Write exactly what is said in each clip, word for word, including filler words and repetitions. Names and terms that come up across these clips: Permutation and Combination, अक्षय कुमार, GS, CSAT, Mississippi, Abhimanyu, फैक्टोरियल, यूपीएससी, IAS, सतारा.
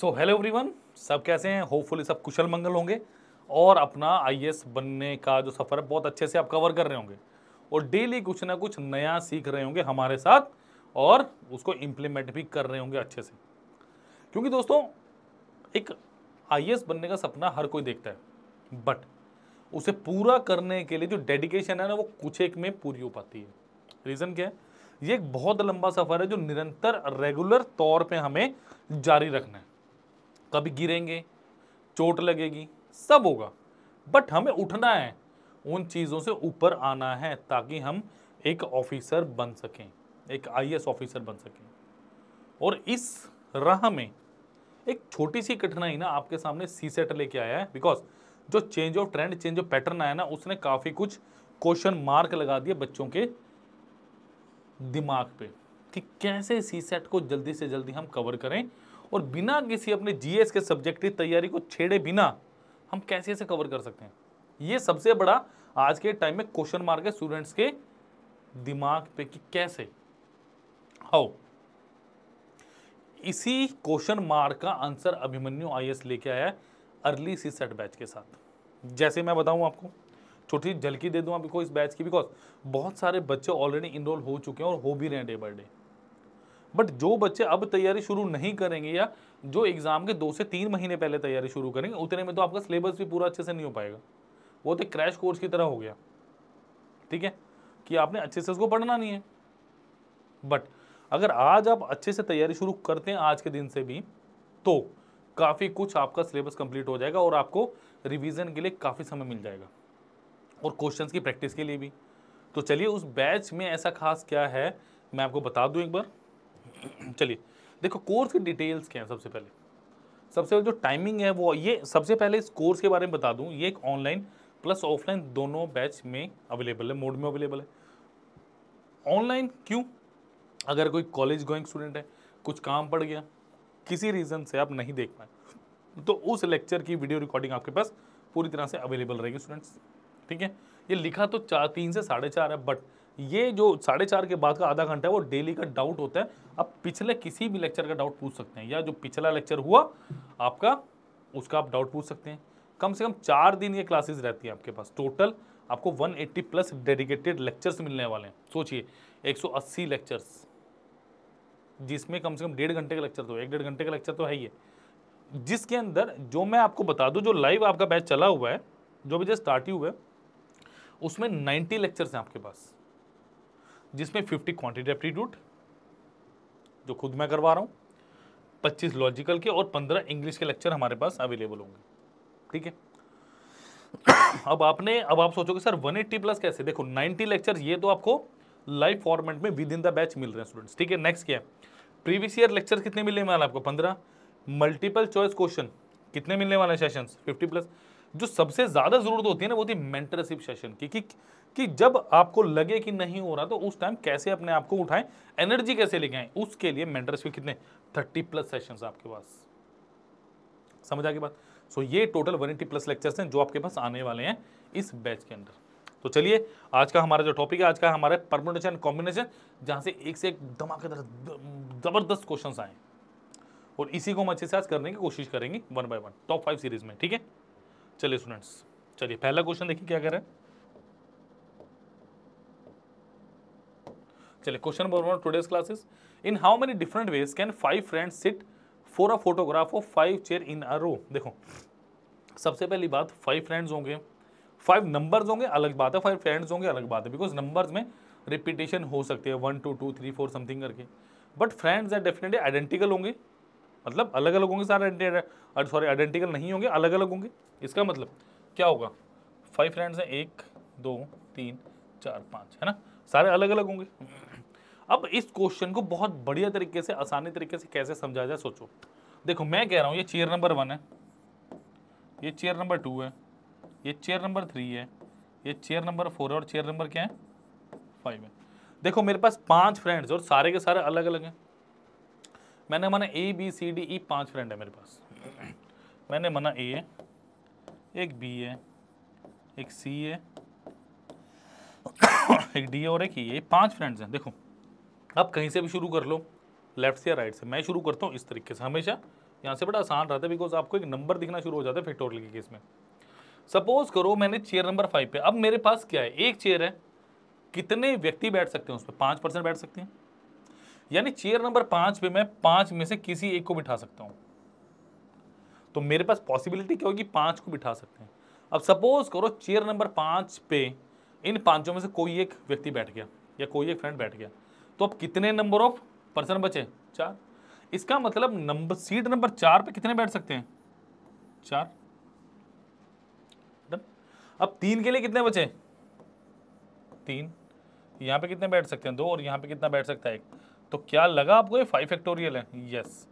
So hello everyone, सब कैसे हैं? होपफुली सब कुशल मंगल होंगे और अपना आईएएस बनने का जो सफ़र है बहुत अच्छे से आप कवर कर रहे होंगे और डेली कुछ ना कुछ नया सीख रहे होंगे हमारे साथ और उसको इम्प्लीमेंट भी कर रहे होंगे अच्छे से। क्योंकि दोस्तों एक आईएएस बनने का सपना हर कोई देखता है, बट उसे पूरा करने के लिए जो डेडिकेशन है ना वो कुछ एक में पूरी हो पाती है। रीज़न क्या है? ये एक बहुत लंबा सफ़र है जो निरंतर रेगुलर तौर पे हमें जारी रखना है। कभी गिरेंगे, चोट लगेगी, सब होगा, बट हमें उठना है, उन चीज़ों से ऊपर आना है ताकि हम एक ऑफिसर बन सकें, एक आईएएस ऑफिसर बन सकें। और इस राह में एक छोटी सी कठिनाई ना आपके सामने सीसेट लेके आया है, बिकॉज जो change of trend, change of pattern आया ना उसने काफ़ी कुछ क्वेश्चन मार्क लगा दिए बच्चों के दिमाग पे कि कैसे सीसेट को जल्दी से जल्दी हम कवर करें और बिना किसी अपने जीएस के सब्जेक्ट की तैयारी को छेड़े बिना हम कैसे इसे कवर कर सकते हैं। ये सबसे बड़ा आज के टाइम में क्वेश्चन मार्क है स्टूडेंट्स के दिमाग पे कि कैसे हाउ। इसी क्वेश्चन मार्क का आंसर अभिमन्यु आईएएस लेके आया है अर्ली सीसेट बैच के साथ। जैसे मैं बताऊँ आपको, छोटी झलकी दे दूँ आपको इस बैच की, बिकॉज बहुत सारे बच्चे ऑलरेडी इनरोल हो चुके हैं और हो भी रहे हैं डे बाय डे, बट जो बच्चे अब तैयारी शुरू नहीं करेंगे या जो एग्ज़ाम के दो से तीन महीने पहले तैयारी शुरू करेंगे उतने में तो आपका सिलेबस भी पूरा अच्छे से नहीं हो पाएगा। वो तो क्रैश कोर्स की तरह हो गया, ठीक है, कि आपने अच्छे से उसको पढ़ना नहीं है। बट अगर आज आप अच्छे से तैयारी शुरू करते हैं आज के दिन से भी, तो काफ़ी कुछ आपका सिलेबस कंप्लीट हो जाएगा और आपको रिविज़न के लिए काफ़ी समय मिल जाएगा और क्वेश्चंस की प्रैक्टिस के लिए भी। तो चलिए उस बैच में ऐसा खास क्या है मैं आपको बता दूं एक बार। चलिए देखो कोर्स की डिटेल्स क्या हैं। सबसे पहले सबसे पहले जो टाइमिंग है वो ये, सबसे पहले इस कोर्स के बारे में बता दूं, ये एक ऑनलाइन प्लस ऑफलाइन दोनों बैच में अवेलेबल है, मोड में अवेलेबल है। ऑनलाइन क्यों? अगर कोई कॉलेज गोइंग स्टूडेंट है, कुछ काम पड़ गया, किसी रीज़न से आप नहीं देख पाए, तो उस लेक्चर की वीडियो रिकॉर्डिंग आपके पास पूरी तरह से अवेलेबल रहेगी स्टूडेंट्स, ठीक है। ये लिखा तो चार तीन से साढ़े चार है, बट ये जो साढ़े चार के बाद का आधा घंटा है वो डेली का डाउट होता है। आप पिछले किसी भी लेक्चर का डाउट पूछ सकते हैं या जो पिछला लेक्चर हुआ आपका उसका आप डाउट पूछ सकते हैं। कम से कम चार दिन ये क्लासेस रहती हैं आपके पास। टोटल आपको एक सौ अस्सी प्लस डेडिकेटेड लेक्चर्स मिलने वाले हैं। सोचिए एक सौ अस्सी लेक्चर्स, जिसमें कम से कम डेढ़ घंटे का लेक्चर तो है, एक डेढ़ घंटे का लेक्चर तो है ही, जिसके अंदर जो मैं आपको बता दूँ, जो लाइव आपका बैच चला हुआ है, जो भी जस्ट स्टार्ट ही हुआ है, उसमें नब्बे लेक्चर्स हैं आपके पास, जिसमें पचास क्वांटिटेटिव एप्टीट्यूड जो खुद मैं करवा रहा हूँ, पच्चीस लॉजिकल के और पंद्रह इंग्लिश के लेक्चर हमारे पास अवेलेबल होंगे, ठीक है। अब आपने अब आप सोचोगे सर एक सौ अस्सी प्लस कैसे? देखो नब्बे लेक्चर ये तो आपको लाइव फॉर्मेट में विद इन द बैच मिल रहे हैं स्टूडेंट्स, ठीक है। नेक्स्ट क्या है? प्रीवियस ईयर लेक्चर कितने मिलने वाले आपको? पंद्रह। मल्टीपल चॉइस क्वेश्चन कितने मिलने वाले हैं? सेशन पचास प्लस। जो सबसे ज़्यादा ज़रूरत होती है ना वो थी मेंटरशिप सेशन की, कि, कि जब आपको लगे कि नहीं हो रहा तो उस टाइम कैसे अपने आप को उठाएं, एनर्जी कैसे लेके आएं, उसके लिए मेंटरशिप कितने? तीस प्लस सेशंस आपके पास, समझ आ गई बात। सो ये टोटल एक सौ अस्सी प्लस लेक्चर्स हैं जो आपके पास आने वाले हैं इस बैच के अंदर। तो चलिए आज का हमारा जो टॉपिक है, आज का हमारा परम्यूटेशन एंड कॉम्बिनेशन, जहाँ से एक से एक धमाकेदार ज़बरदस्त क्वेश्चन आए और इसी को हम अच्छे से आज करने की कोशिश करेंगे one by one top five series में, ठीक है। चलिए स्टूडेंट्स, चलिए पहला क्वेश्चन देखिए क्या कह रहा है। चलिए question number one, today's classes, in how many different ways can five friends sit for a photograph of five chair in a row. देखो सबसे पहली बात, फाइव फ्रेंड्स होंगे, फाइव नंबर्स होंगे, अलग बात है, फाइव फ्रेंड्स होंगे अलग बात है, बिकॉज नंबर्स में रिपीटेशन हो सकती है, one two two three four something करके, बट फ्रेंड्स है डेफिनेटली आइडेंटिकल होंगे, मतलब अलग अलग होंगे सारे, सॉरी आइडेंटिकल नहीं होंगे, अलग अलग होंगे। इसका मतलब क्या होगा? फाइव फ्रेंड्स हैं, एक दो तीन चार पाँच, है ना, सारे अलग अलग होंगे। अब इस क्वेश्चन को बहुत बढ़िया तरीके से, आसानी तरीके से कैसे समझा जाए सोचो। देखो मैं कह रहा हूँ ये चेयर नंबर वन है, ये चेयर नंबर टू है, ये चेयर नंबर थ्री है, ये चेयर नंबर फोर है और चेयर नंबर क्या है? फाइव है। देखो मेरे पास पाँच फ्रेंड्स और सारे के सारे अलग अलग हैं। मैंने माना ए बी सी डी ई, पाँच फ्रेंड है मेरे पास। मैंने माना ए है, एक बी है, एक सी है, एक डी और एक ई है, पाँच फ्रेंड्स हैं। देखो आप कहीं से भी शुरू कर लो, लेफ्ट से या राइट से, मैं शुरू करता हूँ इस तरीके से, हमेशा यहाँ से बड़ा आसान रहता है बिकॉज आपको एक नंबर दिखना शुरू हो जाता है फैक्टोरियल के केस में। सपोज करो मैंने चेयर नंबर फाइव पे, अब मेरे पास क्या है, एक चेयर है, कितने व्यक्ति बैठ सकते हैं उस पर, पाँच पर्सन बैठ सकते हैं, यानी चेयर नंबर पाँच पे मैं पाँच में से किसी एक को बिठा सकता हूँ। तो मेरे पास पॉसिबिलिटी क्या होगी, पाँच को बिठा सकते हैं। अब सपोज करो चेयर नंबर पाँच पे इन पाँचों में से कोई एक व्यक्ति बैठ गया या कोई एक फ्रेंड बैठ गया, तो अब कितने नंबर ऑफ पर्सन बचे, चार। इसका मतलब नंबर सीट नंबर चार पे कितने बैठ सकते हैं, चार। अब तीन के लिए कितने बचे, तीन, यहाँ पे कितने बैठ सकते हैं, दो, और यहाँ पे कितना बैठ सकता है, एक। तो क्या लगा आपको, ये फाइव फैक्टोरियल है, यस।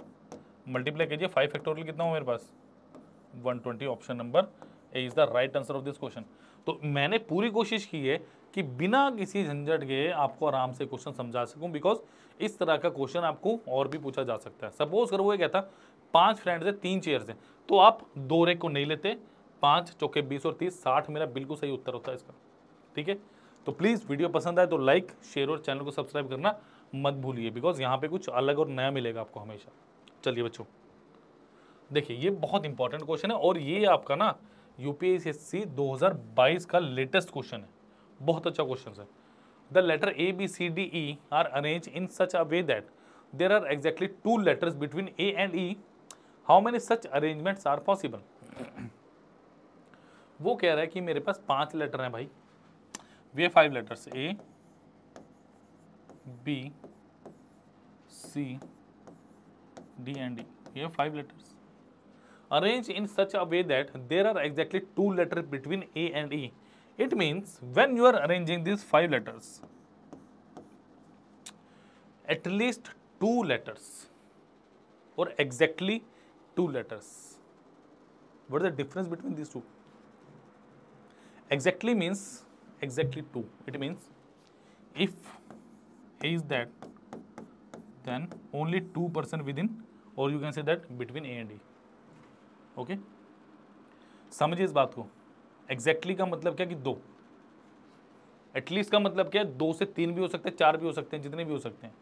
मल्टीप्लाई कीजिए, फाइव फैक्टोरियल कितना हो मेरे पास, one twenty. Option number A is the right answer of this question. तो मैंने पूरी कोशिश की है कि बिना किसी झंझट के आपको आराम से क्वेश्चन समझा सकूं, बिकॉज इस तरह का क्वेश्चन आपको और भी पूछा जा सकता है। सपोज करो वो क्या था, पाँच फ्रेंड्स हैं, तीन चेयर्स हैं, तो आप दो रेक को नहीं लेते, पाँच चौके बीस और तीस, साठ मेरा बिल्कुल सही उत्तर होता है इसका। ठीक है, तो प्लीज़ वीडियो पसंद आए तो लाइक शेयर और चैनल को सब्सक्राइब करना मत भूलिए, बिकॉज यहाँ पे कुछ अलग और नया मिलेगा आपको हमेशा। चलिए बच्चों, देखिए ये बहुत इंपॉर्टेंट क्वेश्चन है और ये आपका ना यूपीएससी दो हज़ार बाईस का लेटेस्ट क्वेश्चन है, बहुत अच्छा क्वेश्चन है। The letter A B C D E are arrange in such a way that there are exactly two letters between A and E, how many such arrangements are possible. वो कह रहा है कि मेरे पास पांच लेटर हैं भाई, वे five letters A B C D and D, ये five letters arrange in such a way that there are exactly two letter between A and E. It means when you are arranging this five letters at least two letters और exactly two letters, what is the difference between this two. Exactly means exactly two. It means if A is that, then only two person within, or you can say that between A and E. Okay? समझिए इस बात को। Exactly का मतलब क्या कि दो। At least का मतलब क्या है, दो से तीन भी हो सकते हैं, चार भी हो सकते हैं, जितने भी हो सकते हैं।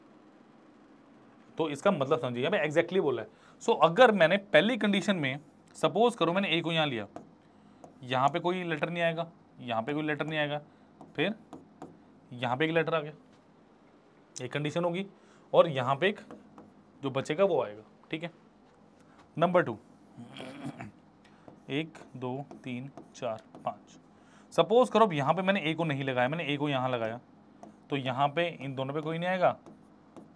तो इसका मतलब समझिए, यहाँ पे exactly बोला है। सो so, अगर मैंने पहली कंडीशन में सपोज करो मैंने A को यहाँ लिया, यहाँ पे कोई लेटर नहीं आएगा, यहाँ पे कोई लेटर नहीं आएगा, फिर यहाँ पे एक लेटर आ गया, एक कंडीशन होगी, और यहाँ पे एक जो बचेगा वो आएगा। ठीक है, नंबर टू, एक दो तीन चार पाँच। सपोज करो अब यहाँ पे मैंने ए को नहीं लगाया, मैंने ए को यहाँ लगाया, तो यहाँ पे इन दोनों पे कोई नहीं आएगा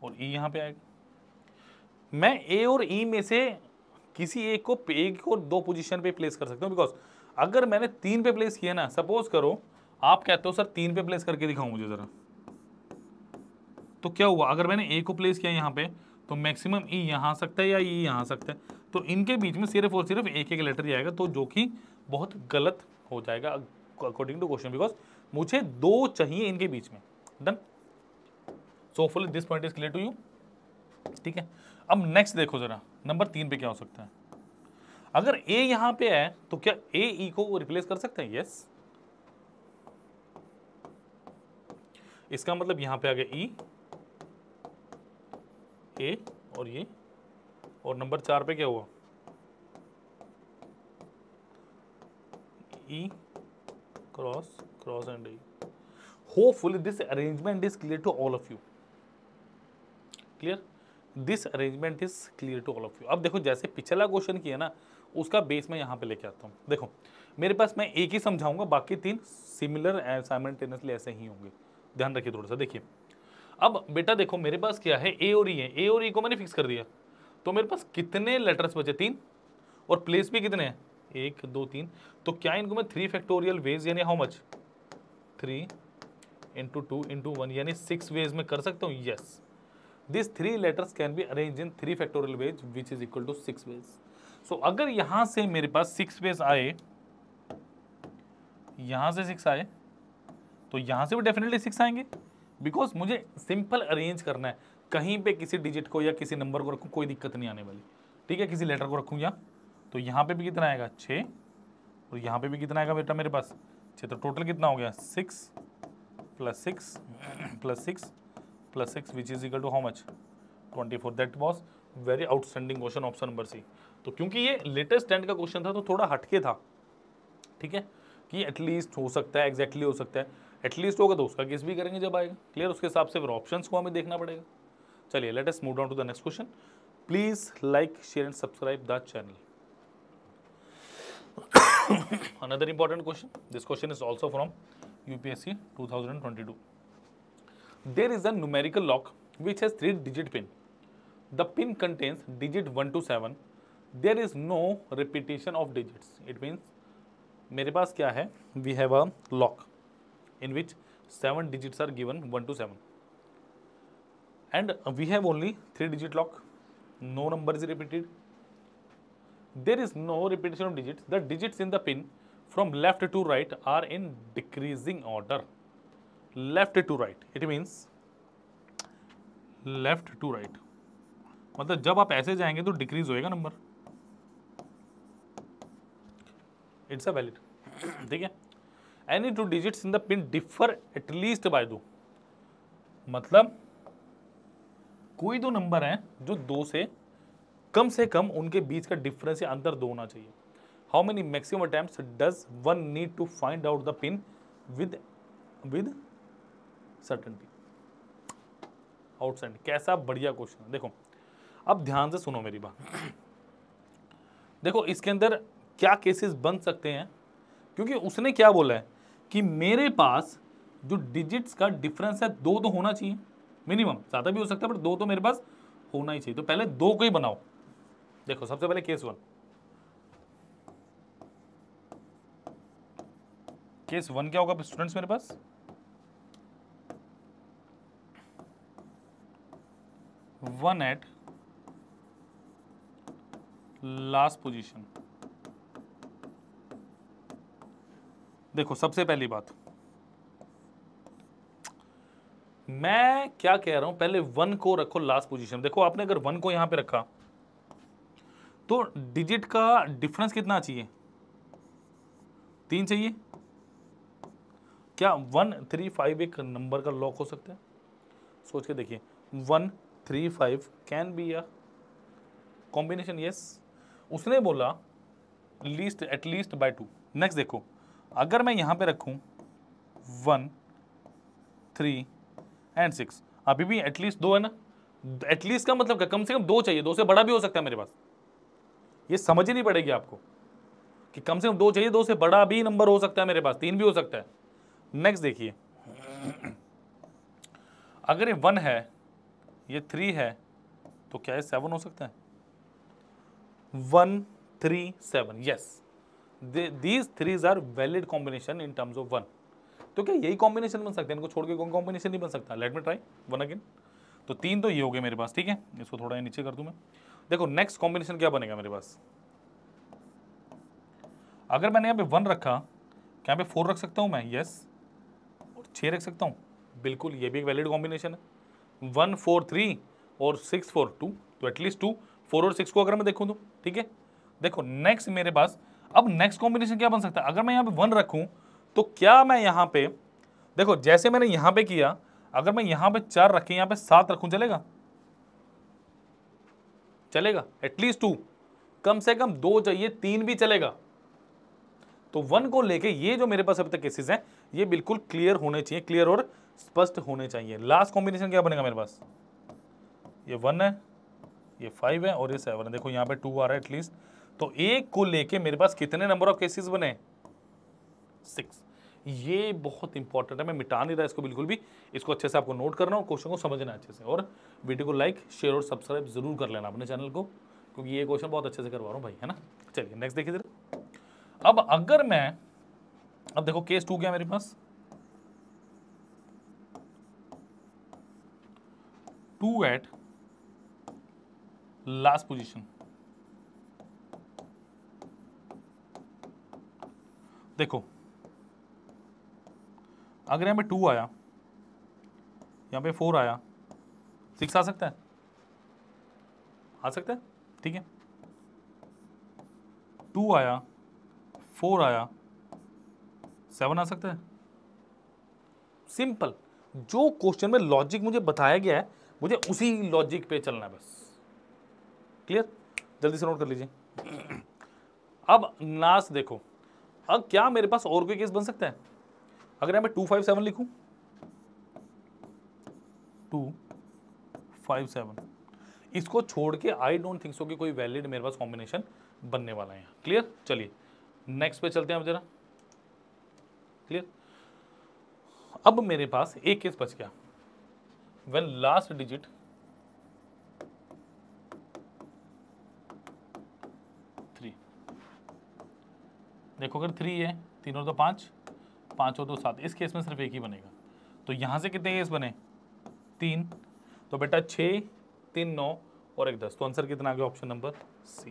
और ई यहाँ पे आएगा। मैं ए और ई में से किसी एक को एक को दो पोजिशन पे प्लेस कर सकता हूँ, बिकॉज अगर मैंने तीन पे प्लेस किया ना, सपोज करो आप कहते हो सर तीन पे प्लेस करके दिखाओ मुझे ज़रा, तो क्या हुआ, अगर मैंने ए को प्लेस किया यहाँ पे तो मैक्सिमम ई यहाँ आ सकता है या ई यहाँ आ सकता है, तो इनके बीच में सिर्फ और सिर्फ एक एक लेटर ही आएगा, तो जो कि बहुत गलत हो जाएगा अकॉर्डिंग टू क्वेश्चन, बिकॉज मुझे दो चाहिए इनके बीच में। Done, so hopefully this point is clear to you. ठीक है, अब नेक्स्ट देखो ज़रा नंबर तीन पे क्या हो सकता है। अगर ए यहां पे है तो क्या ए ई को रिप्लेस कर सकते हैं, यस। इसका मतलब यहां पे आ गया ई, ए और ये, और नंबर चार पे क्या हुआ, E cross cross and E. Hopefully this arrangement is clear to all of you, clear, this arrangement is clear to all of you. अब देखो जैसे पिछला क्वेश्चन किया ना, उसका बेस मैं यहाँ पे लेके आता हूँ। देखो मेरे पास मैं एक ही समझाऊंगा, बाकी तीन सिमिलर एंड साइमल्टेनियसली ऐसे ही होंगे, ध्यान रखिए थोड़ा सा। देखिए अब बेटा देखो मेरे पास क्या है, ए और ई है, ए और ई को मैंने फिक्स कर दिया, तो मेरे पास कितने लेटर्स बचे, तीन, और प्लेस भी कितने हैं, एक दो तीन। तो क्या इनको मैं थ्री फैक्टोरियल वेज यानी how much, three into two into one यानी सिक्स वेज में कर सकता हूँ, yes. This three letters can be arrange in three फैक्टोरियल ways which is equal to six ways. So अगर यहाँ से मेरे पास सिक्स वेज आए, यहाँ से सिक्स आए, तो यहाँ से भी डेफिनेटली सिक्स आएंगे, बिकॉज मुझे सिंपल अरेंज करना है, कहीं पे किसी डिजिट को या किसी नंबर को रखूँ कोई दिक्कत नहीं आने वाली। ठीक है, किसी लेटर को रखूँ या, तो यहाँ पे भी कितना आएगा, छः, और यहाँ पे भी कितना आएगा बेटा मेरे पास, छः। तो टोटल कितना हो गया, six plus six plus six plus six which is equal to how much, twenty-four. That was very outstanding question option number C. तो क्योंकि ये लेटेस्ट स्टैंड का क्वेश्चन था तो थोड़ा हटके था, ठीक है, कि एटलीस्ट हो सकता है, एग्जैक्टली हो सकता है, एटलीस्ट होगा तो उसका केस भी करेंगे जब आएगा, क्लियर। उसके हिसाब से फिर ऑप्शंस को हमें देखना पड़ेगा। चलिए let us move down to the next question. Please like share and subscribe the channel. Another important question, this question is also from यूपीएससी two thousand twenty two. There is a numerical lock which has three digit pin. The pin contains digit one to seven. There is no repetition of digits. It means मेरे पास क्या है, we have a lock in which seven digits are given one to seven and we have only three digit lock, no number is repeated, there is no repetition of digits, the digits in the pin from left to right are in decreasing order. Left to right, it means left to right, मतलब जब आप ऐसे जाएंगे तो decrease होएगा number, it's a valid, ठीक है। Any two digits in the pin differ at least by दो, मतलब कोई दो नंबर हैं जो दो से कम से कम उनके बीच का डिफरेंस या अंतर दो होना चाहिए। How many maximum attempts does one need to find out the pin with with certainty. Outstanding, कैसा बढ़िया क्वेश्चन। देखो अब ध्यान से सुनो मेरी बात। देखो इसके अंदर क्या केसेस बन सकते हैं, क्योंकि उसने क्या बोला है कि मेरे पास जो डिजिट्स का डिफरेंस है दो तो होना चाहिए मिनिमम, ज़्यादा भी हो सकता है बट दो तो मेरे पास होना ही चाहिए। तो पहले दो को ही बनाओ। देखो सबसे पहले केस वन, केस वन क्या होगा स्टूडेंट्स, मेरे पास वन एट लास्ट पोजीशन। देखो सबसे पहली बात मैं क्या कह रहा हूं, पहले वन को रखो लास्ट पोजीशन। देखो आपने अगर वन को यहां पे रखा तो डिजिट का डिफरेंस कितना चाहिए, तीन चाहिए। क्या वन थ्री फाइव एक नंबर का लॉक हो सकता है? सोच के देखिए, one three five can be a combination, yes. उसने बोला least at least by two. Next देखो, अगर मैं यहाँ पे रखूँ वन थ्री एंड सिक्स, अभी भी एटलीस्ट दो है ना, एटलीस्ट का मतलब कम से कम दो चाहिए, दो से बड़ा भी हो सकता है मेरे पास। ये समझ ही नहीं पड़ेगी आपको कि कम से कम दो चाहिए, दो से बड़ा भी नंबर हो सकता है मेरे पास, तीन भी हो सकता है। नेक्स्ट देखिए, अगर ये वन है, ये थ्री है, तो क्या ये सेवन हो सकता है? One three seven, yes, these threes are valid combination in terms of one. तो क्या यही कॉम्बिनेशन बन सकते हैं? इनको छोड़ के कोई कॉम्बिनेशन नहीं बन सकता। Let me try one again. तो तीन तो ये हो गए मेरे पास, ठीक है, इसको थोड़ा नीचे कर दूं मैं। देखो नेक्स्ट कॉम्बिनेशन क्या बनेगा मेरे पास, अगर मैंने यहाँ पे वन रखा, क्या यहाँ पे फोर रख सकता हूँ मैं? यस। और छः रख सकता हूँ, बिल्कुल, ये भी एक वैलिड कॉम्बिनेशन है। वन फोर थ्री और सिक्स फोर टू, तो एटलीस्ट टू, फोर और सिक्स को अगर मैं देखूँ तो, ठीक है। देखो नेक्स्ट मेरे पास, अब नेक्स्ट कॉम्बिनेशन क्या बन सकता है? अगर मैं यहाँ पे वन रखूँ तो क्या मैं यहाँ पे, देखो जैसे मैंने यहाँ पे किया, अगर मैं यहाँ पे चार रखे, यहाँ पे सात रखूँ, चलेगा? चलेगा, एटलीस्ट टू, कम से कम दो चाहिए, तीन भी चलेगा। तो वन को लेके ये जो मेरे पास अभी तक केसेस हैं ये बिल्कुल क्लियर होने चाहिए, क्लियर और स्पष्ट होने चाहिए। लास्ट कॉम्बिनेशन क्या बनेगा मेरे पास, ये वन है, ये फाइव है और ये सेवन है। देखो यहाँ पे टू आ रहा है एटलीस्ट, तो एक को लेके मेरे पास कितने नंबर ऑफ केसेस बने? सिक्स। ये बहुत इंपॉर्टेंट है, मैं मिटा नहीं रहा इसको बिल्कुल भी, इसको अच्छे से आपको नोट करना और क्वेश्चन को समझना अच्छे से, और वीडियो को लाइक शेयर और सब्सक्राइब जरूर कर लेना अपने चैनल को, क्योंकि ये क्वेश्चन बहुत अच्छे से करवा रहा हूँ भाई, है ना। चलिए नेक्स्ट देखिए जरा। अब अगर मैं, अब देखो केस टू क्या मेरे पास, टू एट लास्ट पोजीशन। देखो अगर यहाँ पे टू आया, यहाँ पे फोर आया, सिक्स आ सकता है, आ सकता है, ठीक है। टू आया, फोर आया, सेवन आ सकता है। सिंपल, जो क्वेश्चन में लॉजिक मुझे बताया गया है मुझे उसी लॉजिक पे चलना है बस, क्लियर, जल्दी से नोट कर लीजिए। अब नास देखो, अब क्या मेरे पास और कोई केस बन सकता है? अगर यहाँ पे टू फाइव सेवन लिखूं, टू फाइव सेवन इसको छोड़ के आई डोंट थिंक सो कि कोई वैलिड मेरे पास कॉम्बिनेशन बनने वाला है यहाँ। क्लियर, चलिए नेक्स्ट पे चलते हैं हम जरा। क्लियर, अब मेरे पास एक केस बच गया, वेन लास्ट डिजिट थ्री। देखो अगर थ्री है, तीन और दो पाँच, पाँच और दो सात, इस केस में सिर्फ एक ही बनेगा। तो यहाँ से कितने केस बने? तीन। तो बेटा छः, तीन नौ और एक दस। तो आंसर कितना आ गया? Option number C.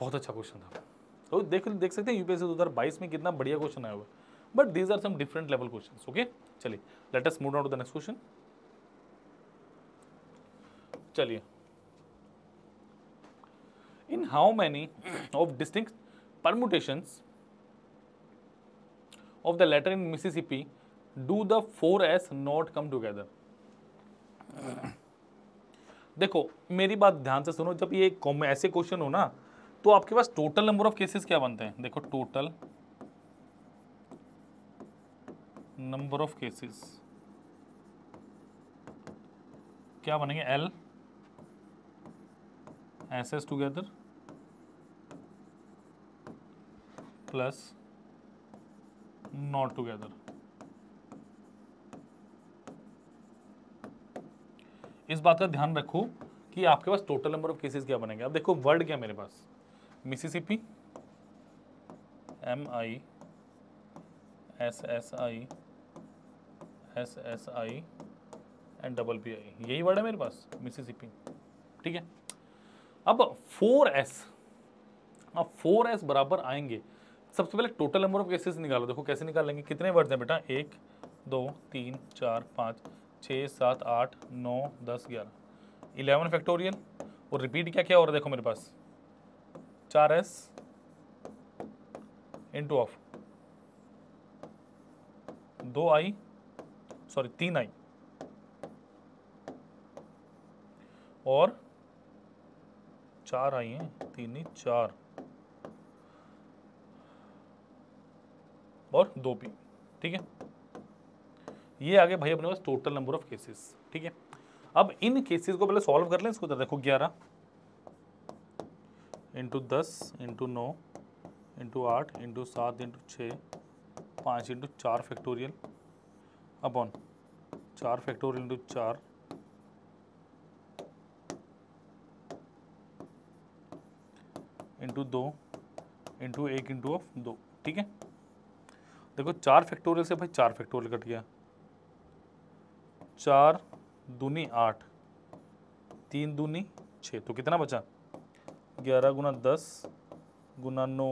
बहुत अच्छा क्वेश्चन था। तो देख देख सकते हैं यूपीएससी दो हज़ार बाईस में कितना बढ़िया क्वेश्चन आया हुआ, but these are some different level questions. Okay, चलिए let us move on to the next question. चलिए, in how many of distinct permutations of the letter in Mississippi do the four S not come together? देखो मेरी बात ध्यान से सुनो, जब ये ऐसे क्वेश्चन हो ना तो आपके पास टोटल नंबर ऑफ केसेस क्या बनते हैं? देखो टोटल नंबर ऑफ केसेस क्या बनेंगे? L S S together plus not together. इस बात का ध्यान रखो कि आपके पास टोटल नंबर ऑफ केसेस क्या बनेंगे। अब देखो वर्ड क्या मेरे पास, Mississippi M I S S I S S I and double P I, यही वर्ड है मेरे पास मिसिसिपी। ठीक है, अब फोर एस, अब फोर एस बराबर आएंगे। सबसे पहले टोटल नंबर ऑफ केसेस निकालो। देखो कैसे निकालेंगे, कितने वर्ड्स हैं बेटा? एक दो तीन चार पाँच छः सात आठ नौ दस ग्यारह, इलेवन फैक्टोरियल। और रिपीट क्या क्या हो रहा है? देखो मेरे पास चार एस इंटू ऑफ दो आई, सॉरी तीन आई और चार आई है, तीन ही चार और दो पी। ठीक है, ये आगे भाई अपने पास टोटल नंबर ऑफ केसेस। ठीक है, अब इन केसेस को पहले सॉल्व कर लें। इसको देखो ग्यारह इंटू दस इंटू नौ इंटू आठ इंटू सात इंटू छः पाँच इंटू चार फैक्टोरियल अपॉन चार फैक्टोरियल इंटू चार इंटू दो इंटू एक इंटू ऑफ दो। ठीक है, देखो चार फैक्टोरियल से भाई चार फैक्टोरियल कट गया, चार दूनी आठ, तीन दूनी छः, तो कितना बचा? ग्यारह गुना दस गुना नौ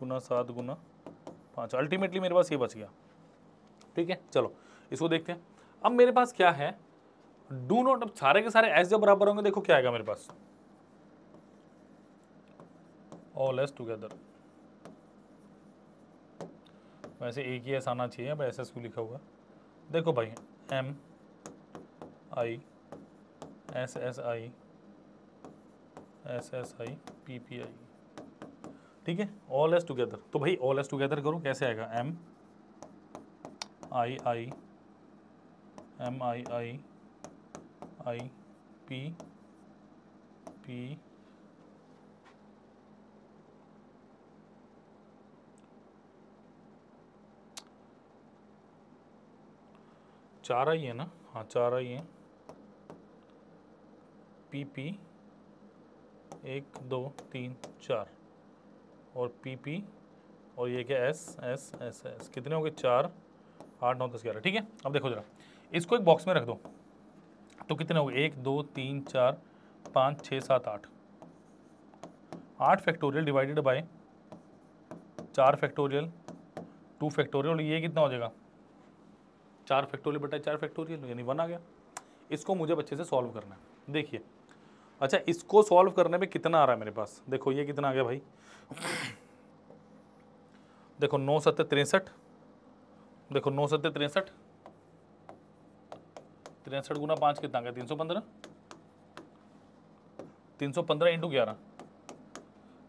गुना सात गुना पाँच, अल्टीमेटली मेरे पास ये बच गया। ठीक है, चलो इसको देखते हैं। अब मेरे पास क्या है? Do not. अब सारे के सारे एस जब बराबर होंगे, देखो क्या आएगा मेरे पास, ऑल एस टुगेदर। वैसे एक ही एस आना चाहिए, अब एस एस क्यों लिखा हुआ? देखो भाई M I S S I S S I P P I. ठीक है, ऑल एस टुगेदर। तो भाई ऑल एस टुगेदर करो, कैसे आएगा? M I I M I I I P P चार आई है ना, हाँ चार आई है, पी पी एक दो तीन चार और पी पी और ये क्या एस एस एस एस, कितने हो गए? चार आठ नौ दस ग्यारह। ठीक है, अब देखो जरा इसको एक बॉक्स में रख दो, तो कितने हो गए? एक दो तीन चार पाँच छः सात आठ, आठ फैक्टोरियल डिवाइडेड बाय चार फैक्टोरियल टू फैक्टोरियल, ये कितना हो जाएगा? चार फैक्टोरियल बटा चार फैक्टोरियल, यानी वन आ गया। इसको मुझे अच्छे से सॉल्व करना है। देखिए, अच्छा इसको सॉल्व करने पे कितना आ रहा है मेरे पास? देखो ये कितना आ गया भाई, देखो नौ सत्तर तिरसठ, देखो नौ सत्तर तिरसठ, तिरसठ गुना पाँच कितना आ गया? तीन सौ पंद्रह तीन सौ पंद्रह इंटू ग्यारह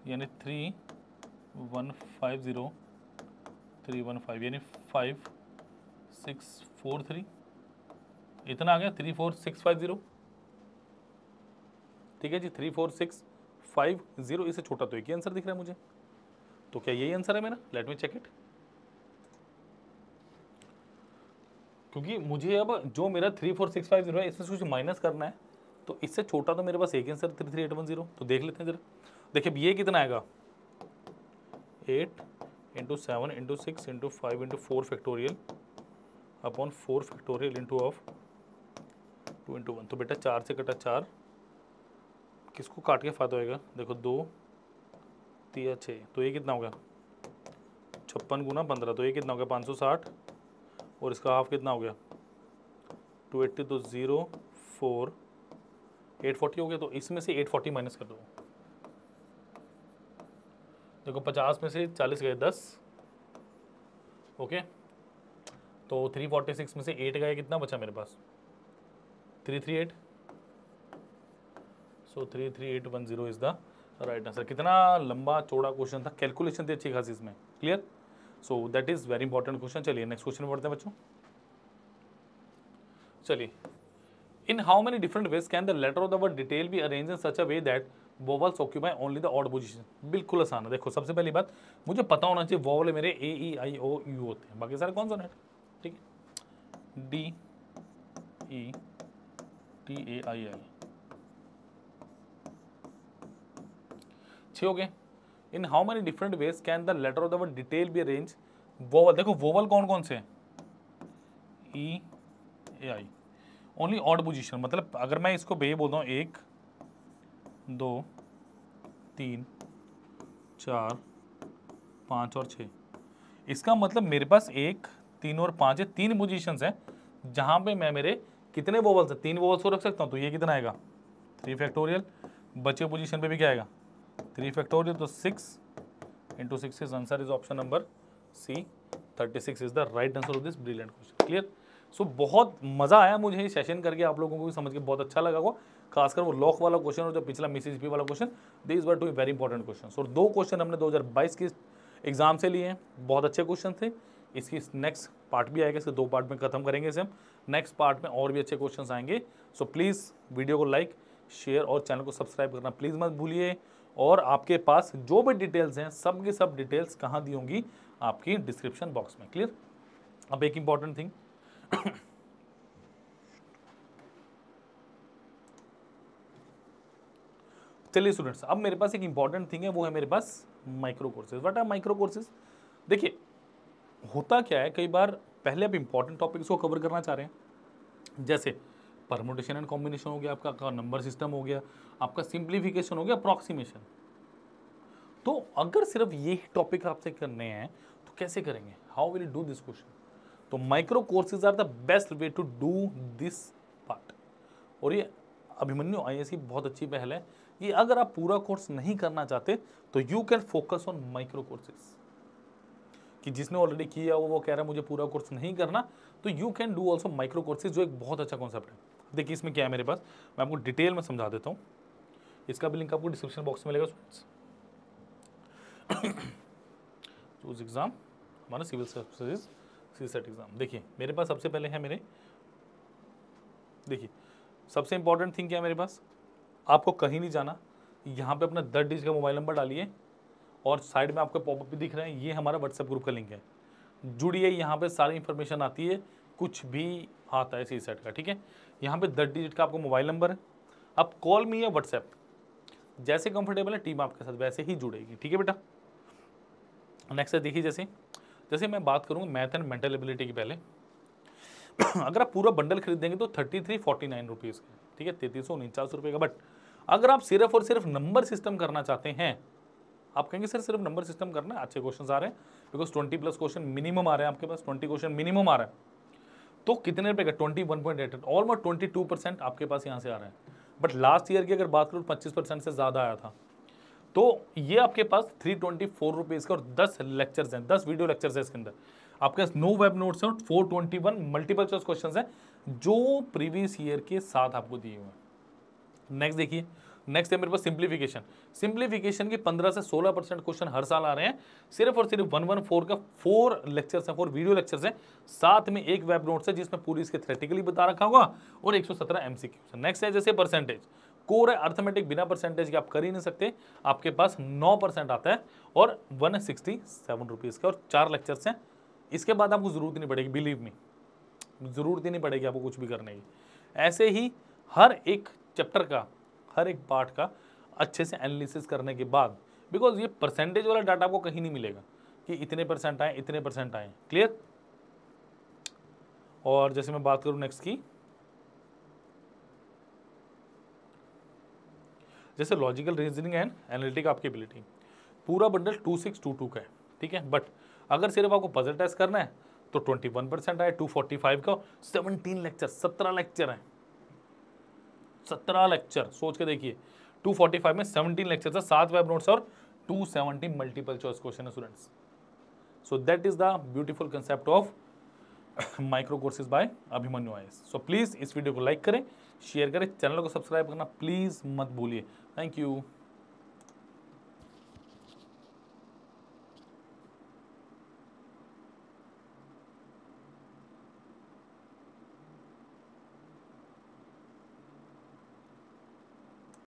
यानी three one five zero three one five यानी फाइव सिक्स फोर थ्री इतना आ गया three four six five zero. ठीक है जी, three four six five zero इससे छोटा तो एक ही आंसर दिख रहा है मुझे, तो क्या यही आंसर है मेरा? Let me check it. क्योंकि मुझे अब जो मेरा three four six five zero है इसमें कुछ माइनस करना है, तो इससे छोटा तो मेरे पास एक answer three three eight one zero. तो देख लेते हैं जरा, देखिए ये कितना आएगा eight into seven into six into five into four फैक्टोरियल upon four फैक्टोरियल into of two into one. तो बेटा चार से कटा चार, किसको काट के फायदा होएगा? देखो दो तीन छः, तो ये कितना होगा छप्पन गुना पंद्रह, तो ये कितना होगा पाँच सौ साठ और इसका हाफ कितना हो गया टू एट्टी, तो ज़ीरो फोर एट फोर्टी हो गया। तो इसमें से एट फोर्टी माइनस कर दो, देखो पचास में से चालीस गए दस, ओके, तो थ्री फोर्टी सिक्स में से एट गए, कितना बचा मेरे पास three three eight. So three three eight one zero is the right answer. कितना लंबा चौड़ा क्वेश्चन था, कैलकुलेशन थी अच्छी खासी इसमें, clear? So that is very important question. चलिए नेक्स्ट क्वेश्चन पढ़ते हैं बच्चों। चलिए, in how many different ways can the letter of the word detail be arrange in such a way that vowels occupy only the odd position? बिल्कुल आसान है। देखो सबसे पहली बात मुझे पता होना चाहिए वोवल मेरे ए ई आई ओ यू होते हैं, बाकी सारे कॉन्सोनेंट। ठीक है, डी ई टी ए आई आई छः हो गए। In how many different ways can the letter of the word detail be arrange vowel? देखो वोवल कौन कौन से हैं? E A I only odd position, मतलब अगर मैं इसको बे बोल दूँ एक दो तीन चार पाँच और छः, इसका मतलब मेरे पास एक तीन और पाँच है, तीन पोजिशंस हैं जहाँ पे मैं मेरे कितने वोवल्स हैं? तीन वोवल्स को रख सकता हूँ। तो ये कितना आएगा थ्री फैक्टोरियल, बचे पोजिशन पे भी क्या आएगा थ्री फैक्टोरियल, तो six into six is answer, is option number C thirty six is the right answer of this brilliant question. Clear? So so, बहुत मज़ा आया मुझे ये सेशन करके, आप लोगों को भी समझ के बहुत अच्छा लगा होगा, खासकर वो लॉक वाला क्वेश्चन और जो पिछला मिसिसिपी वाला question, this were two very important question. और दो क्वेश्चन हमने दो हज़ार बाईस के एग्जाम से लिए हैं, बहुत अच्छे क्वेश्चन थे। इसकी नेक्स्ट पार्ट भी आएगा, इसके दो पार्ट में खत्म करेंगे इसे हम, नेक्स्ट पार्ट में और भी अच्छे क्वेश्चन आएंगे। सो so, प्लीज़ वीडियो को लाइक शेयर और चैनल को सब्सक्राइब करना प्लीज़ मत भूलिए। और आपके पास जो भी डिटेल्स हैं सब की सब डिटेल्स कहाँ दी होंगी? आपकी डिस्क्रिप्शन बॉक्स में। क्लियर? अब एक इंपॉर्टेंट थिंग चलिए स्टूडेंट्स, अब मेरे पास एक इंपॉर्टेंट थिंग है, वो है मेरे पास micro courses. What are micro courses? देखिए होता क्या है, कई बार पहले आप इंपॉर्टेंट टॉपिक्स को कवर करना चाह रहे हैं, जैसे परमुटेशन एंड कॉम्बिनेशन हो गया, आपका नंबर सिस्टम हो गया, आपका सिंप्लीफिकेशन हो गया, अप्रॉक्सीमेशन। तो अगर सिर्फ ये टॉपिक आपसे करने हैं तो कैसे करेंगे? How will you do this question? तो micro courses are the best way to do this part. और ये अभिमन्यु आईएएस की बहुत अच्छी पहल है, ये अगर आप पूरा कोर्स नहीं करना चाहते तो you can focus on micro courses. कि जिसने ऑलरेडी किया हो वो कह रहा है मुझे पूरा कोर्स नहीं करना, तो you can do also micro courses, जो एक बहुत अच्छा कॉन्सेप्ट है। देखिए इसमें क्या है मेरे पास, मैं आपको डिटेल में समझा देता हूँ, इसका भी लिंक आपको डिस्क्रिप्शन बॉक्स में मिलेगा। चूज एग्ज़ाम हमारा सिविल सर्विसेज सीसेट एग्ज़ाम। देखिए मेरे पास सबसे पहले है मेरे, देखिए सबसे इंपॉर्टेंट थिंग क्या है मेरे पास, आपको कहीं नहीं जाना, यहाँ पे अपना दस डिजिट का मोबाइल नंबर डालिए और साइड में आपको पॉपअप भी दिख रहे हैं, ये हमारा व्हाट्सएप ग्रुप का लिंक है, जुड़िए, यहाँ पर सारी इंफॉर्मेशन आती है, कुछ भी आता है सीसेट का। ठीक है, यहाँ पे दस डिजिट का आपको मोबाइल नंबर है, आप कॉल मी या व्हाट्सएप, जैसे कंफर्टेबल है टीम आपके साथ वैसे ही जुड़ेगी। ठीक है बेटा, नेक्स्ट है देखिए, जैसे जैसे मैं बात करूँगा मैथ एंड मेंटल एबिलिटी की, पहले अगर आप पूरा बंडल खरीदेंगे तो thirty three forty nine rupees का, ठीक है तैतीस सौ उनचास रुपये का। बट अगर आप सिर्फ और सिर्फ नंबर सिस्टम करना चाहते हैं, आप कहेंगे सर सिर्फ नंबर सिस्टम करना है, अच्छे क्वेश्चन आ रहे हैं, because twenty plus question minimum आ रहे हैं आपके पास, ट्वेंटी क्वेश्चन मिनिमम आ रहा है, तो कितने रुपए का twenty one point eight almost twenty two percent आपके पास यहाँ से आ रहा है। बट लास्ट ईयर की अगर बात करूँ पच्चीस परसेंट से ज़्यादा आया था, तो ये आपके पास थ्री ट्वेंटी फोर रुपीज़ का और दस लेक्चर्स हैं, दस वीडियो लेक्चर्स हैं इसके अंदर, आपके पास नो वेब नोट्स हैं और four twenty one multiple choice question हैं जो प्रीवियस ईयर के साथ आपको दिए हुए हैं। नेक्स्ट देखिए, नेक्स्ट है मेरे पास सिंप्लीफिकेशन। सिंप्लीफिकेशन के पंद्रह से सोलह परसेंट क्वेश्चन हर साल आ रहे हैं। सिर्फ और सिर्फ वन वन फोर का फोर लेक्चर्स हैं, फोर वीडियो लेक्चर्स हैं, साथ में एक वेब नोट्स है जिसमें पूरी इसके थ्योरेटिकली बता रखा होगा और एक सौ सत्रह एमसीक्यू। नेक्स्ट है जैसे परसेंटेज कोर है अर्थमेटिक, बिना परसेंटेज के आप कर ही नहीं सकते, आपके पास नौ परसेंट आता है और वन सिक्सटी सेवन रुपीज़ का और चार लेक्चर्स हैं। इसके बाद आपको ज़रूरत नहीं पड़ेगी, बिलीव मी, ज़रूरत ही नहीं पड़ेगी आपको कुछ भी करने की। ऐसे ही हर एक चैप्टर का, हर एक पार्ट का अच्छे से एनालिसिस करने के बाद, बिकॉज ये परसेंटेज वाला डाटा आपको कहीं नहीं मिलेगा कि इतने परसेंट आए इतने परसेंट आए। क्लियर? और जैसे मैं बात करूँ नेक्स्ट की, जैसे लॉजिकल रीजनिंग एंड एनालिटिक आपकी एबिलिटी, पूरा bundle two six two two का है, ठीक है। बट अगर सिर्फ आपको पजल टेस्ट करना है तो इक्कीस परसेंट आए दो सौ पैंतालीस का, सत्रह लेक्चर, सत्रह लेक्चर हैं, सत्रह लेक्चर सोच के देखिए। दो सौ पैंतालीस में सत्रह लेक्चर था, सात वेब नोट्स और दो सौ सत्तर मल्टीपल चॉइस क्वेश्चन है students. So that is the beautiful concept of micro courses by Abhimanyu IAS. So please इस वीडियो को लाइक करें, शेयर करें, चैनल को सब्सक्राइब करना प्लीज़ मत भूलिए। Thank you.